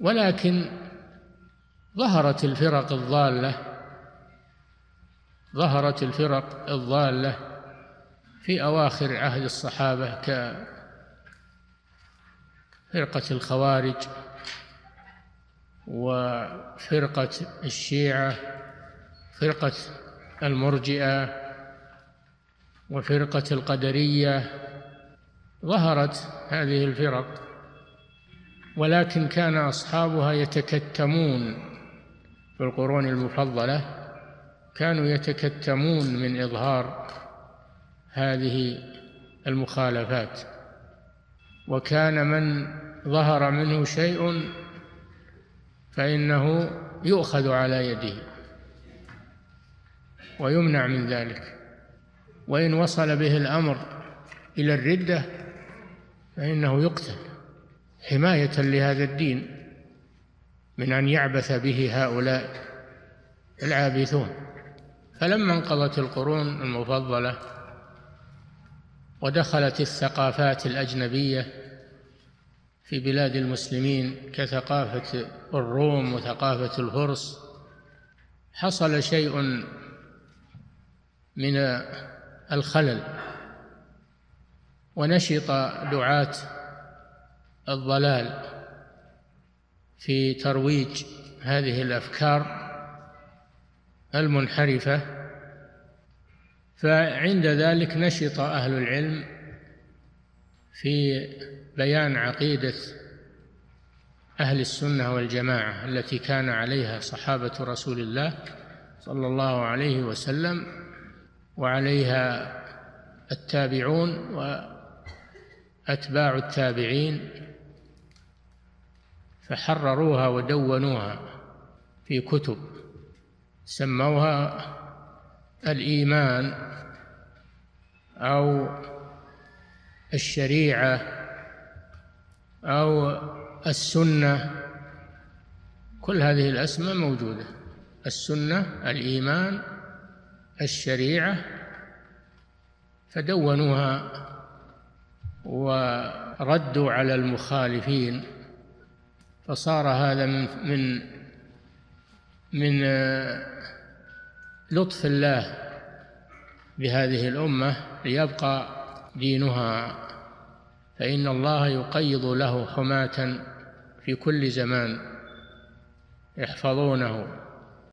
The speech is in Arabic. ولكن ظهرت الفرق الضالة، ظهرت الفرق الضالة في أواخر عهد الصحابة كفرقة الخوارج وفرقة الشيعة، فرقة المرجئة وفرقة القدرية، ظهرت هذه الفرق، ولكن كان أصحابها يتكتمون في القرون المفضلة، كانوا يتكتمون من إظهار هذه المخالفات، وكان من ظهر منه شيء فإنه يؤخذ على يده ويمنع من ذلك، وإن وصل به الأمر إلى الردة فإنه يقتل حماية لهذا الدين من أن يعبث به هؤلاء العابثون. فلما انقضت القرون المفضلة ودخلت الثقافات الأجنبية في بلاد المسلمين كثقافة الروم وثقافة الفرس، حصل شيء من الخلل، ونشط دعاة الضلال في ترويج هذه الأفكار المنحرفة، فعند ذلك نشط أهل العلم في بيان عقيدة أهل السنة والجماعة التي كان عليها صحابة رسول الله صلى الله عليه وسلم وعليها التابعون وأتباع التابعين، فحرروها ودونوها في كتب سموها الإيمان أو الشريعة أو السنة، كل هذه الأسماء موجودة، السنة، الإيمان، الشريعة، فدونوها وردوا على المخالفين، فصار هذا من لطف الله بهذه الأمة ليبقى دينها، فإن الله يقيض له حماة في كل زمان يحفظونه